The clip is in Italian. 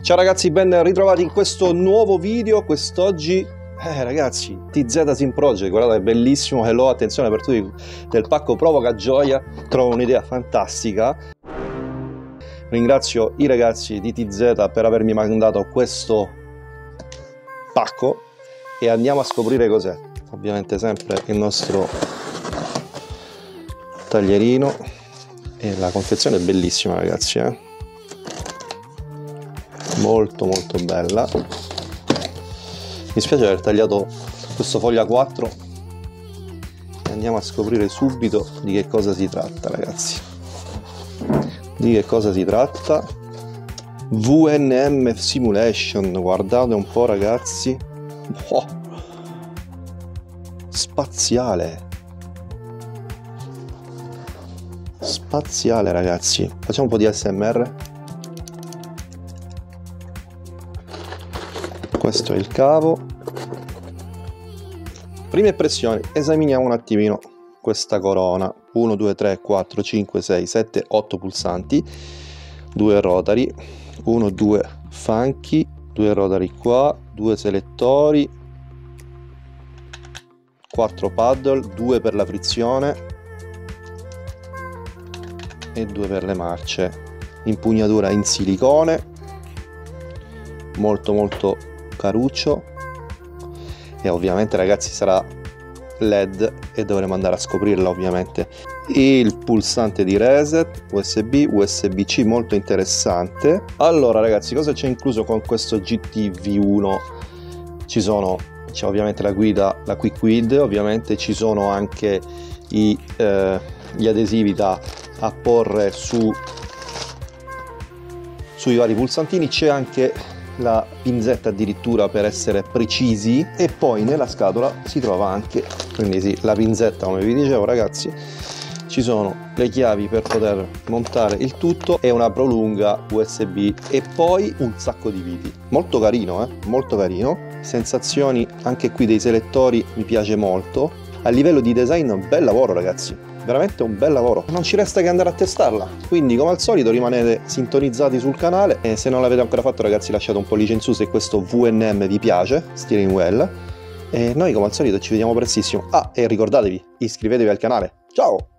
Ciao ragazzi, ben ritrovati in questo nuovo video. Quest'oggi ragazzi, TZ Simproject, guardate, è bellissimo. Hello, attenzione per tutti del pacco Provoca Gioia, trovo un'idea fantastica. Ringrazio i ragazzi di TZ per avermi mandato questo pacco e andiamo a scoprire cos'è. Ovviamente sempre il nostro taglierino e la confezione è bellissima ragazzi, molto bella. Mi spiace aver tagliato questo foglio A4 e andiamo a scoprire subito di che cosa si tratta ragazzi. VNM Simulation, guardate un po' ragazzi, spaziale ragazzi. Facciamo un po' di ASMR. Questo è il cavo. Prime impressioni, esaminiamo un attimino questa corona. 1, 2, 3, 4, 5, 6, 7, 8 pulsanti, 2 rotari, 1, 2 funky, 2 rotari qua, 2 selettori, 4 paddle, 2 per la frizione e 2 per le marce. Impugnatura in silicone, molto caruccio, e ovviamente ragazzi sarà LED e dovremo andare a scoprirla. Ovviamente il pulsante di reset, USB-C, molto interessante. Allora ragazzi, cosa c'è incluso con questo GTV1? C'è ovviamente la guida, la quick guide, ovviamente ci sono anche gli adesivi da apporre sui vari pulsantini, c'è anche la pinzetta addirittura per essere precisi, e poi nella scatola si trova anche, quindi sì, la pinzetta come vi dicevo ragazzi. Ci sono le chiavi per poter montare il tutto e una prolunga USB e poi un sacco di viti, molto carino, molto carino. Sensazioni anche qui dei selettori, mi piace molto. A livello di design un bel lavoro ragazzi, veramente un bel lavoro. Non ci resta che andare a testarla, quindi come al solito rimanete sintonizzati sul canale e se non l'avete ancora fatto ragazzi lasciate un pollice in su se questo VNM vi piace, steering wheel, e noi come al solito ci vediamo prestissimo. E ricordatevi, iscrivetevi al canale, ciao!